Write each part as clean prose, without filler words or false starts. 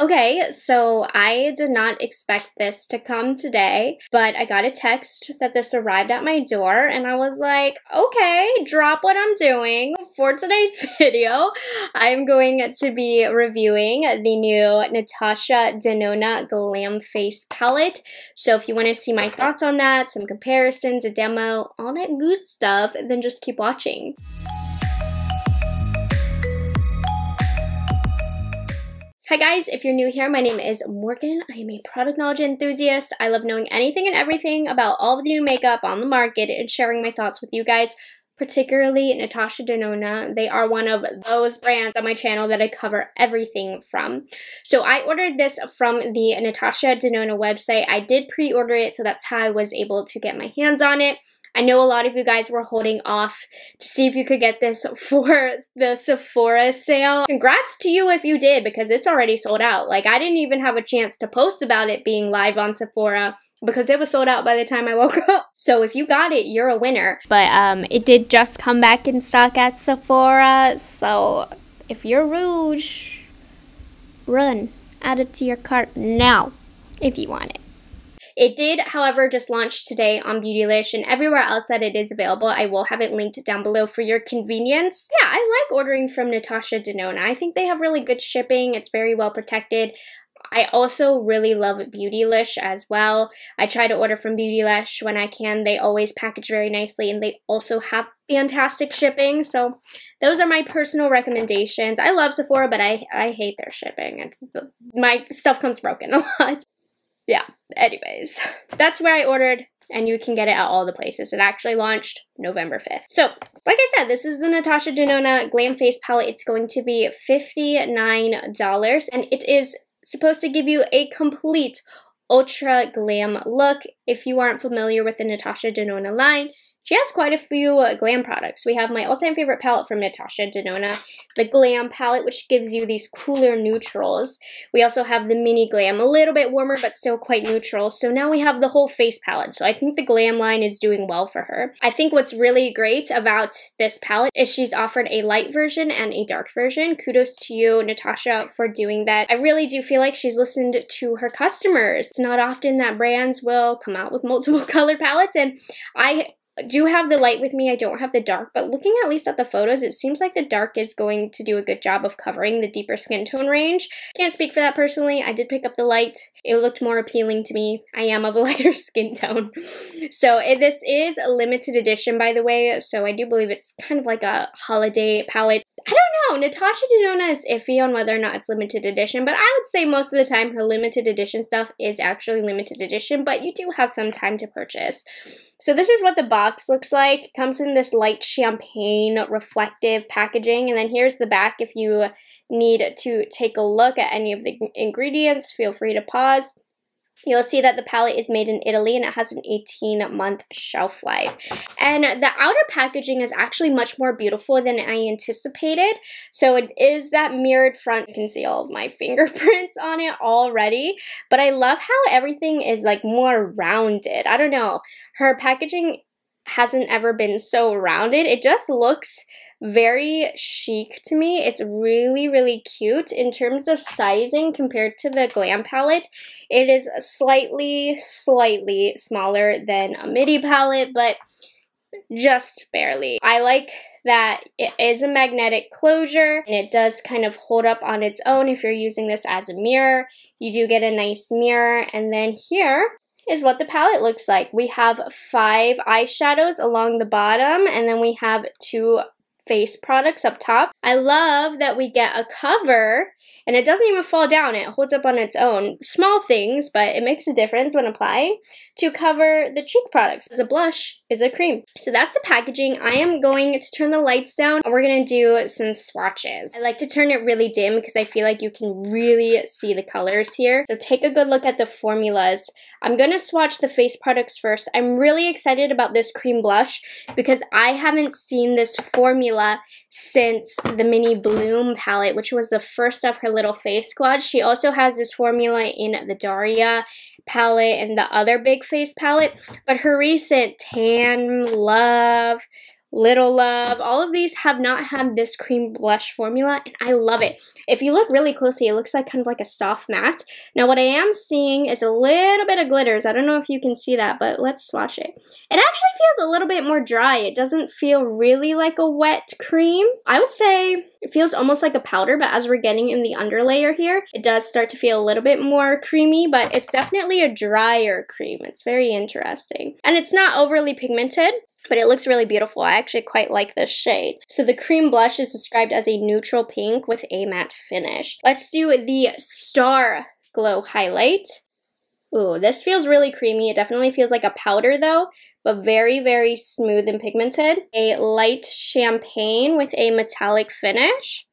Okay, so I did not expect this to come today, but I got a text that this arrived at my door, and I was like, okay, drop what I'm doing. For today's video, I'm going to be reviewing the new Natasha Denona Glam Face Palette. So if you want to see my thoughts on that, some comparisons, a demo, all that good stuff, then just keep watching. Hi guys, if you're new here, my name is Morgan. I am a product knowledge enthusiast. I love knowing anything and everything about all the new makeup on the market and sharing my thoughts with you guys, particularly Natasha Denona. They are one of those brands on my channel that I cover everything from. So I ordered this from the Natasha Denona website. I did pre-order it, so that's how I was able to get my hands on it. I know a lot of you guys were holding off to see if you could get this for the Sephora sale. Congrats to you if you did, because it's already sold out. Like, I didn't even have a chance to post about it being live on Sephora because it was sold out by the time I woke up. So if you got it, you're a winner. But it did just come back in stock at Sephora. So if you're Rouge, run, add it to your cart now if you want it. It did, however, just launch today on Beautylish and everywhere else that it is available. I will have it linked down below for your convenience. Yeah, I like ordering from Natasha Denona. I think they have really good shipping. It's very well protected. I also really love Beautylish as well. I try to order from Beautylish when I can. They always package very nicely and they also have fantastic shipping. So those are my personal recommendations. I love Sephora, but I hate their shipping. My stuff comes broken a lot. Yeah, anyways, that's where I ordered, and you can get it at all the places. It actually launched November 5th. So, like I said, this is the Natasha Denona Glam Face Palette. It's going to be $59, and it is supposed to give you a complete ultra glam look. If you aren't familiar with the Natasha Denona line, she has quite a few glam products. We have my all-time favorite palette from Natasha Denona, the Glam palette, which gives you these cooler neutrals. We also have the Mini Glam, a little bit warmer but still quite neutral. So now we have the whole face palette. So I think the Glam line is doing well for her. I think what's really great about this palette is she's offered a light version and a dark version. Kudos to you, Natasha, for doing that. I really do feel like she's listened to her customers. It's not often that brands will come out with multiple color palettes, and I do have the light with me. I don't have the dark, but looking at least at the photos, it seems like the dark is going to do a good job of covering the deeper skin tone range. Can't speak for that personally. I did pick up the light. It looked more appealing to me. I am of a lighter skin tone. So this is a limited edition, by the way, so I do believe it's kind of like a holiday palette. I don't know. Natasha Denona is iffy on whether or not it's limited edition, but I would say most of the time her limited edition stuff is actually limited edition, but you do have some time to purchase. So this is what the box looks like. It comes in this light champagne reflective packaging, and then here's the back. If you need to take a look at any of the ingredients, feel free to pause. You'll see that the palette is made in Italy and it has an 18-month shelf life. And the outer packaging is actually much more beautiful than I anticipated. So it is that mirrored front. You can see all of my fingerprints on it already. But I love how everything is like more rounded. I don't know. Her packaging hasn't ever been so rounded. It just looks very chic to me. It's really, really cute. In terms of sizing compared to the Glam palette, it is slightly smaller than a midi palette, but just barely. I like that it is a magnetic closure and it does kind of hold up on its own. If you're using this as a mirror, you do get a nice mirror. And then here is what the palette looks like. We have 5 eyeshadows along the bottom, and then we have 2 face products up top. I love that we get a cover and it doesn't even fall down. It holds up on its own. Small things, but it makes a difference when applying to cover the cheek products. As a blush, is a cream. So that's the packaging. I am going to turn the lights down and we're gonna do some swatches. I like to turn it really dim because I feel like you can really see the colors here. So take a good look at the formulas. I'm gonna swatch the face products first. I'm really excited about this cream blush because I haven't seen this formula since the Mini Bloom palette, which was the first of her little face squad. She also has this formula in the Daria palette and the other big face palette, but her recent Tan Love Little Love. All of these have not had this cream blush formula, and I love it. If you look really closely, it looks like kind of like a soft matte. Now, what I am seeing is a little bit of glitters. I don't know if you can see that, but let's swatch it. It actually feels a little bit more dry. It doesn't feel really like a wet cream. I would say it feels almost like a powder, but as we're getting in the underlayer here, it does start to feel a little bit more creamy, but it's definitely a drier cream. It's very interesting. And it's not overly pigmented, but it looks really beautiful. I actually quite like this shade. So the cream blush is described as a neutral pink with a matte finish. Let's do the Star Glow highlight. Ooh, this feels really creamy. It definitely feels like a powder though, but very, very smooth and pigmented. A light champagne with a metallic finish.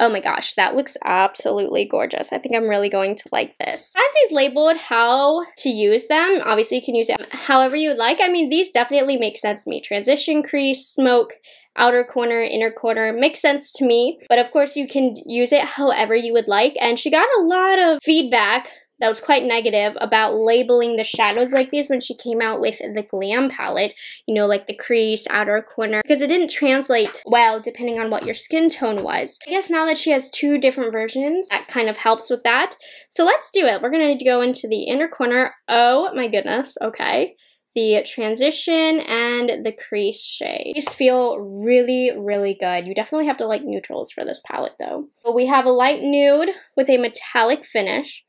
Oh my gosh, that looks absolutely gorgeous. I think I'm really going to like this. It has these labeled how to use them. Obviously, you can use them however you would like. I mean, these definitely make sense to me. Transition crease, smoke, outer corner, inner corner, makes sense to me. But of course, you can use it however you would like. And she got a lot of feedback that was quite negative about labeling the shadows like these when she came out with the Glam palette, you know, like the crease, outer corner, because it didn't translate well depending on what your skin tone was. I guess now that she has two different versions, that kind of helps with that. So let's do it. We're going to go into the inner corner. Oh my goodness. Okay. The transition and the crease shade. These feel really, really good. You definitely have to like neutrals for this palette though. But we have a light nude with a metallic finish.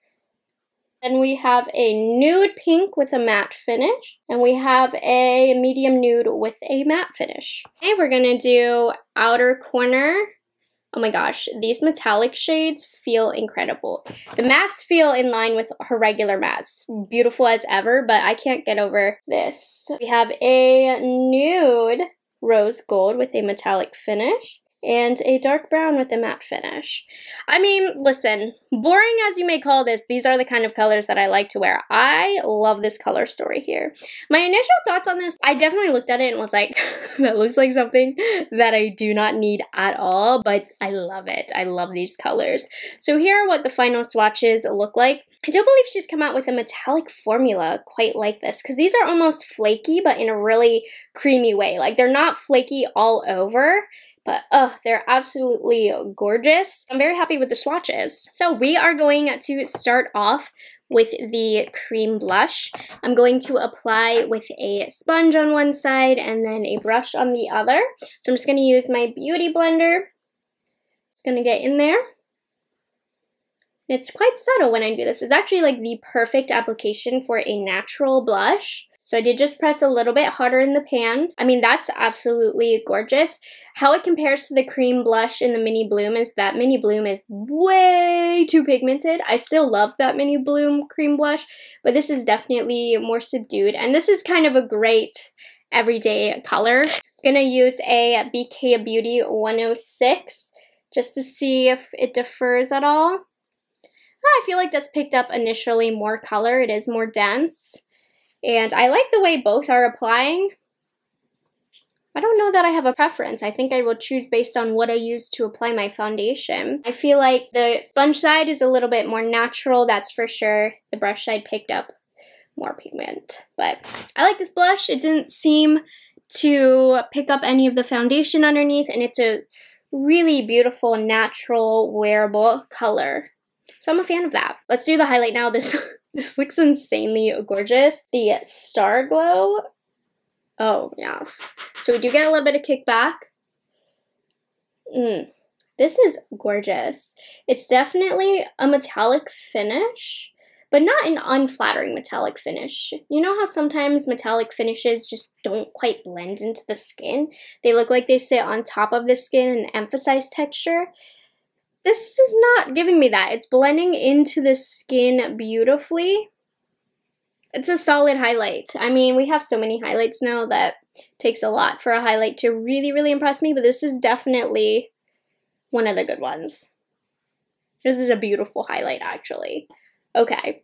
Then we have a nude pink with a matte finish. And we have a medium nude with a matte finish. Okay, we're gonna do outer corner. Oh my gosh, these metallic shades feel incredible. The mattes feel in line with her regular mattes. Beautiful as ever, but I can't get over this. We have a nude rose gold with a metallic finish. And a dark brown with a matte finish. I mean, listen, boring as you may call this, these are the kind of colors that I like to wear. I love this color story here. My initial thoughts on this, I definitely looked at it and was like, that looks like something that I do not need at all, but I love it. I love these colors. So here are what the final swatches look like. I do believe she's come out with a metallic formula quite like this, because these are almost flaky, but in a really creamy way. Like, they're not flaky all over, but oh, they're absolutely gorgeous. I'm very happy with the swatches. So we are going to start off with the cream blush. I'm going to apply with a sponge on one side and then a brush on the other. So I'm just going to use my beauty blender. It's going to get in there. It's quite subtle when I do this. It's actually like the perfect application for a natural blush. So I did just press a little bit harder in the pan. I mean, that's absolutely gorgeous. How it compares to the cream blush in the mini bloom is that mini bloom is way too pigmented. I still love that mini bloom cream blush, but this is definitely more subdued. And this is kind of a great everyday color. I'm gonna use a BK Beauty 106 just to see if it differs at all. I feel like this picked up initially more color. It is more dense. And I like the way both are applying. I don't know that I have a preference. I think I will choose based on what I use to apply my foundation. I feel like the sponge side is a little bit more natural, that's for sure. The brush side picked up more pigment. But I like this blush. It didn't seem to pick up any of the foundation underneath, and it's a really beautiful, natural, wearable color. So I'm a fan of that. Let's do the highlight now. This looks insanely gorgeous. The Star Glow. Oh, yes. So we do get a little bit of kickback. This is gorgeous. It's definitely a metallic finish, but not an unflattering metallic finish. You know how sometimes metallic finishes just don't quite blend into the skin? They look like they sit on top of the skin and emphasize texture. This is not giving me that. It's blending into the skin beautifully. It's a solid highlight. I mean, we have so many highlights now that it takes a lot for a highlight to really, really impress me, but this is definitely one of the good ones. This is a beautiful highlight, actually. Okay,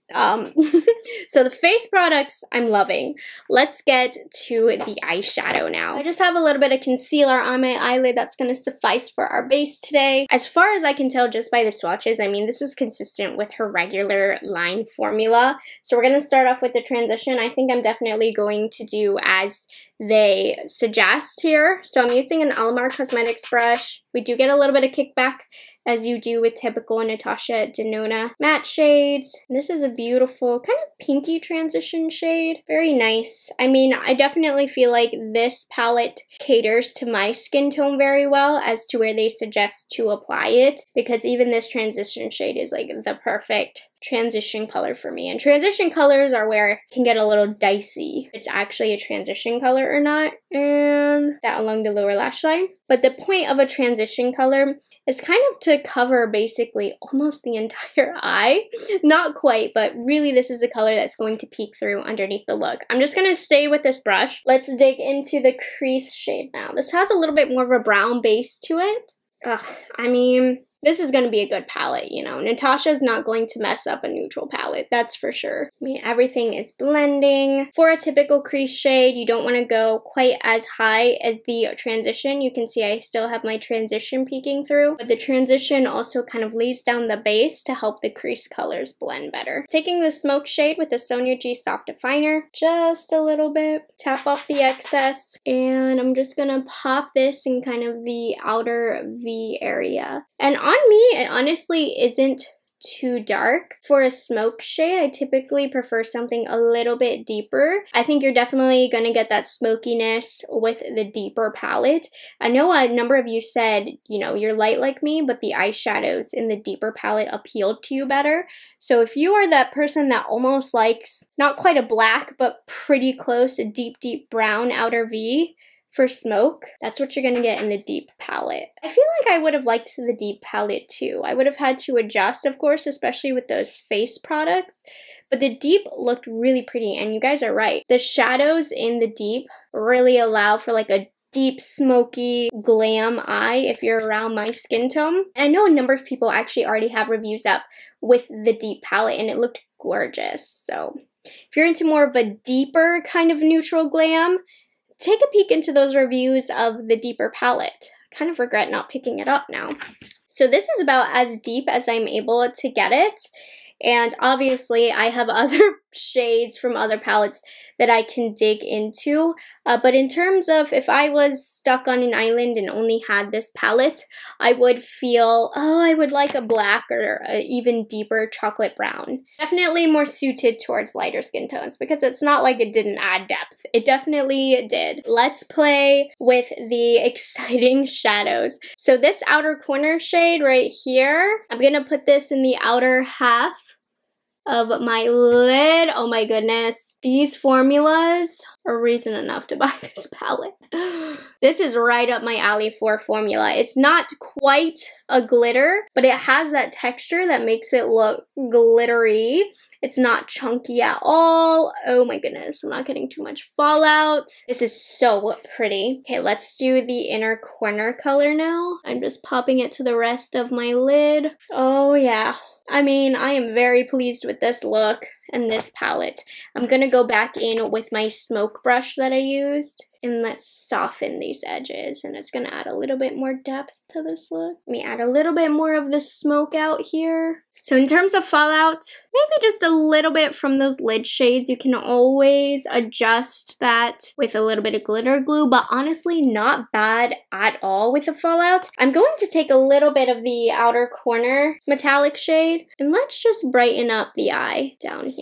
so the face products I'm loving. Let's get to the eyeshadow now. I just have a little bit of concealer on my eyelid that's gonna suffice for our base today. As far as I can tell just by the swatches, I mean, this is consistent with her regular line formula. So we're gonna start off with the transition. I think I'm definitely going to do as they suggest here. So I'm using an Alamar Cosmetics brush. We do get a little bit of kickback, as you do with typical Natasha Denona matte shades. This is a beautiful kind of pinky transition shade. Very nice. I mean, I definitely feel like this palette caters to my skin tone very well as to where they suggest to apply it, because even this transition shade is like the perfect transition color for me. And transition colors are where it can get a little dicey. It's actually a transition color or not, and that along the lower lash line. But the point of a transition color is kind of to cover basically almost the entire eye. Not quite, but really this is the color that's going to peek through underneath the look. I'm just gonna stay with this brush. Let's dig into the crease shade now. This has a little bit more of a brown base to it. Ugh, I mean, this is going to be a good palette, you know. Natasha's not going to mess up a neutral palette, that's for sure. I mean, everything is blending. For a typical crease shade, you don't want to go quite as high as the transition. You can see I still have my transition peeking through, but the transition also kind of lays down the base to help the crease colors blend better. Taking the smoke shade with the Sonia G Soft Definer, just a little bit, tap off the excess, and I'm just going to pop this in kind of the outer V area. And on me, it honestly isn't too dark. For a smoke shade, I typically prefer something a little bit deeper. I think you're definitely gonna get that smokiness with the deeper palette. I know a number of you said, you know, you're light like me, but the eyeshadows in the deeper palette appealed to you better. So if you are that person that almost likes not quite a black, but pretty close, a deep brown outer V, for smoke, that's what you're gonna get in the deep palette. I feel like I would have liked the deep palette too. I would have had to adjust, of course, especially with those face products, but the deep looked really pretty, and you guys are right. The shadows in the deep really allow for like a deep, smoky, glam eye if you're around my skin tone. And I know a number of people actually already have reviews up with the deep palette, and it looked gorgeous. So if you're into more of a deeper kind of neutral glam, take a peek into those reviews of the deeper palette. I kind of regret not picking it up now. So this is about as deep as I'm able to get it. And obviously I have other shades from other palettes that I can dig into. But in terms of if I was stuck on an island and only had this palette, I would feel, oh, I would like a black or an even deeper chocolate brown. Definitely more suited towards lighter skin tones, because it's not like it didn't add depth. It definitely did. Let's play with the exciting shadows. So this outer corner shade right here, I'm gonna put this in the outer half of my lid. Oh my goodness. These formulas are reason enough to buy this palette. This is right up my alley for formula. It's not quite a glitter, but it has that texture that makes it look glittery. It's not chunky at all. Oh my goodness, I'm not getting too much fallout. This is so pretty. Okay, let's do the inner corner color now. I'm just popping it to the rest of my lid. Oh yeah. I mean, I am very pleased with this look and this palette. I'm gonna go back in with my smoke brush that I used, and let's soften these edges, and it's gonna add a little bit more depth to this look. Let me add a little bit more of this smoke out here. So in terms of fallout, maybe just a little bit from those lid shades. You can always adjust that with a little bit of glitter glue, but honestly not bad at all with the fallout. I'm going to take a little bit of the outer corner metallic shade, and let's just brighten up the eye down here.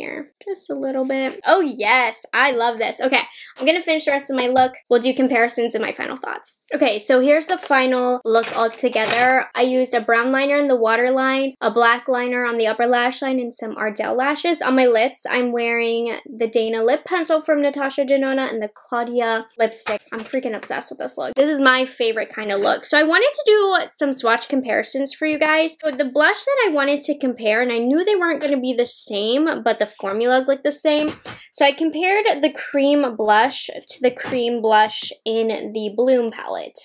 Just a little bit. Oh yes, I love this. Okay, I'm gonna finish the rest of my look. We'll do comparisons and my final thoughts. Okay, so here's the final look all together. I used a brown liner in the waterline, a black line on the upper lash line, and some Ardell lashes. On my lips, I'm wearing the Dana lip pencil from Natasha Denona and the Claudia lipstick. I'm freaking obsessed with this look. This is my favorite kind of look. So I wanted to do some swatch comparisons for you guys. So the blush that I wanted to compare, and I knew they weren't going to be the same, but the formulas look the same. So I compared the cream blush to the cream blush in the Bloom palette,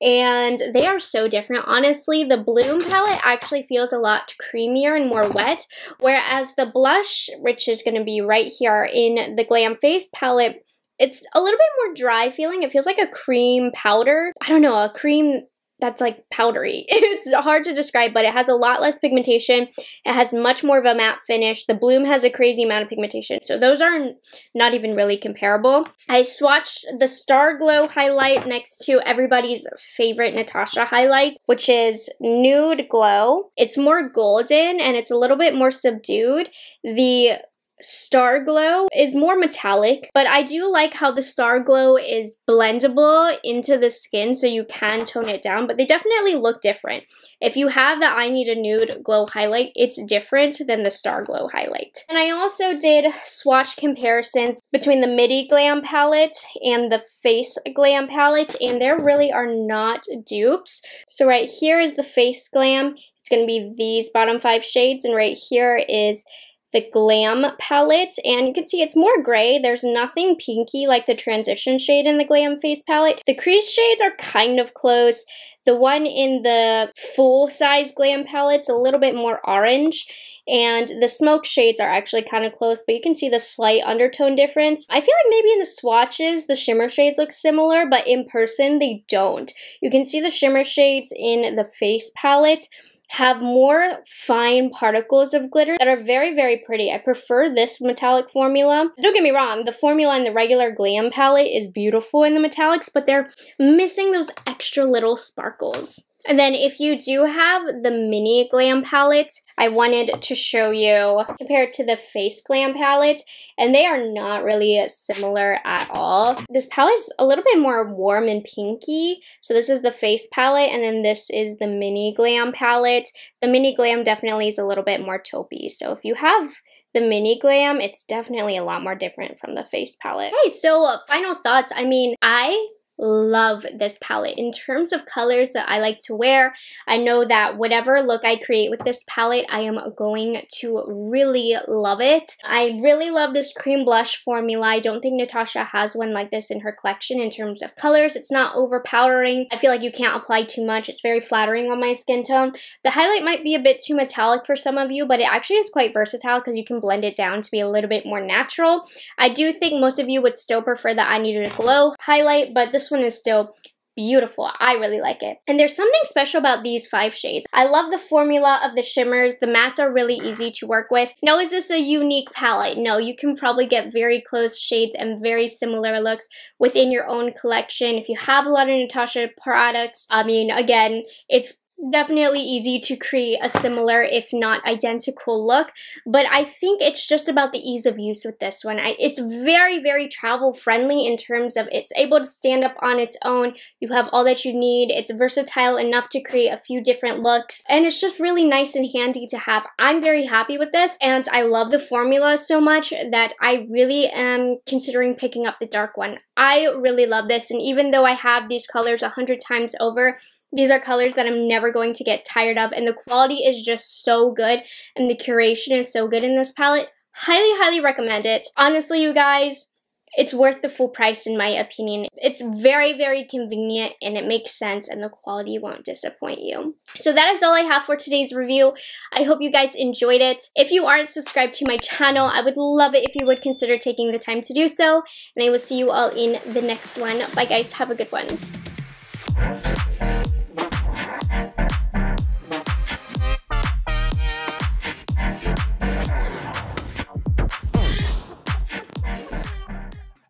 and they are so different. Honestly, the Bloom palette actually feels a lot creamier and more wet, whereas the blush, which is going to be right here in the Glam Face palette, it's a little bit more dry feeling. It feels like a cream powder. I don't know, a cream that's like powdery. It's hard to describe, but it has a lot less pigmentation. It has much more of a matte finish. The Bloom has a crazy amount of pigmentation. So those are not even really comparable. I swatched the Star Glow highlight next to everybody's favorite Natasha highlight, which is Nude Glow. It's more golden and it's a little bit more subdued. The Star Glow is more metallic, but I do like how the Star Glow is blendable into the skin, so you can tone it down, but they definitely look different. If you have the I Need a Nude Glow highlight, it's different than the Star Glow highlight. And I also did swatch comparisons between the Midi Glam palette and the Face Glam palette, and there really are not dupes. So right here is the Face Glam. It's going to be these bottom 5 shades, and right here is the Glam palette, and you can see it's more gray. There's nothing pinky like the transition shade in the Glam Face palette. The crease shades are kind of close. The one in the full-size Glam palette's a little bit more orange, and the smoke shades are actually kind of close, but you can see the slight undertone difference. I feel like maybe in the swatches, the shimmer shades look similar, but in person, they don't. You can see the shimmer shades in the Face palette have more fine particles of glitter that are very, very pretty. I prefer this metallic formula. Don't get me wrong, the formula in the regular Glam palette is beautiful in the metallics, but they're missing those extra little sparkles. And then if you do have the Mini Glam palette, I wanted to show you compared to the Face Glam palette, and they are not really similar at all. This palette is a little bit more warm and pinky. So this is the Face palette, and then this is the Mini Glam palette. The Mini Glam definitely is a little bit more taupey. So if you have the Mini Glam, it's definitely a lot more different from the Face palette. Okay, so final thoughts. I mean, I love this palette. In terms of colors that I like to wear, I know that whatever look I create with this palette, I am going to really love it. I really love this cream blush formula. I don't think Natasha has one like this in her collection in terms of colors. It's not overpowering. I feel like you can't apply too much. It's very flattering on my skin tone. The highlight might be a bit too metallic for some of you, but it actually is quite versatile because you can blend it down to be a little bit more natural. I do think most of you would still prefer the I Need a Glow highlight, but this one is still beautiful. I really like it. And there's something special about these 5 shades. I love the formula of the shimmers. The mattes are really easy to work with. Now, is this a unique palette? No, you can probably get very close shades and very similar looks within your own collection. If you have a lot of Natasha products, I mean, again, it's definitely easy to create a similar, if not identical look, but I think it's just about the ease of use with this one. It's very, very travel friendly in terms of it's able to stand up on its own. You have all that you need. It's versatile enough to create a few different looks, and it's just really nice and handy to have. I'm very happy with this, and I love the formula so much that I really am considering picking up the dark one. I really love this, and even though I have these colors 100 times over, these are colors that I'm never going to get tired of, and the quality is just so good, and the curation is so good in this palette. Highly, highly recommend it. Honestly, you guys, it's worth the full price in my opinion. It's very, very convenient, and it makes sense, and the quality won't disappoint you. So that is all I have for today's review. I hope you guys enjoyed it. If you aren't subscribed to my channel, I would love it if you would consider taking the time to do so, and I will see you all in the next one. Bye guys, have a good one.